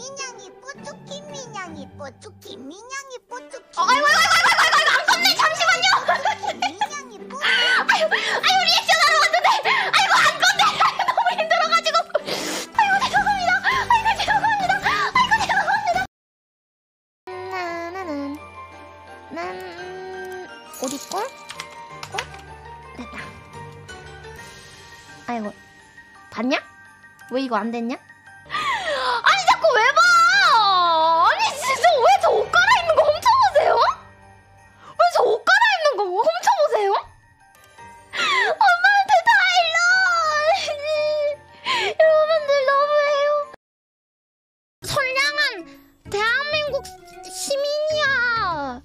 민양이 뽀뚜기 민양이 뽀뚜기 민양이 뽀뚜기. 아이고 아이고 안 떴네. 잠시만요. 민양이 뽀뚜기. 아유 리액션 하러 왔는데 아이고 안 떴네. 너무 힘들어가지고. 아이고 죄송합니다. 아이고 죄송합니다. 아이고 죄송합니다. 나는 어디 거? 거? 됐다. 아이고 봤냐? 왜 이거 안 됐냐? 아니 자꾸 왜 봐! 아니 진짜 왜 저 옷 갈아입는 거 훔쳐보세요? 왜 저 옷 갈아입는 거 훔쳐보세요? 엄마한테 다 일러! 여러분들 너무해요. 선량한 대한민국 시민이야.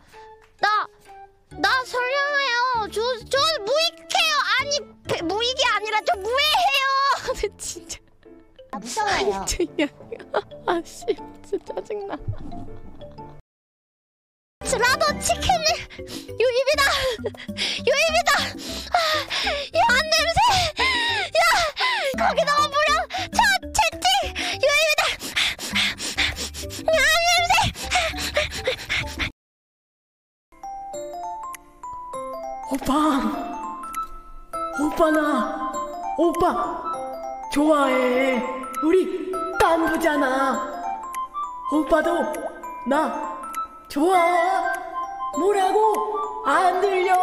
나 선량해요. 저 무익해요. 아니 무익이 아니라 저 무해해요. 진짜. 무서워요. 아 씨, 진짜 짜증나. 드라도 치킨이 유입이다. 야 냄새. 야 거기 너무 무려. 저 채팅 유입이다. 야 냄새. 오빠 좋아해. 우리 깐부잖아. 오빠도 나 좋아. 뭐라고 안 들려.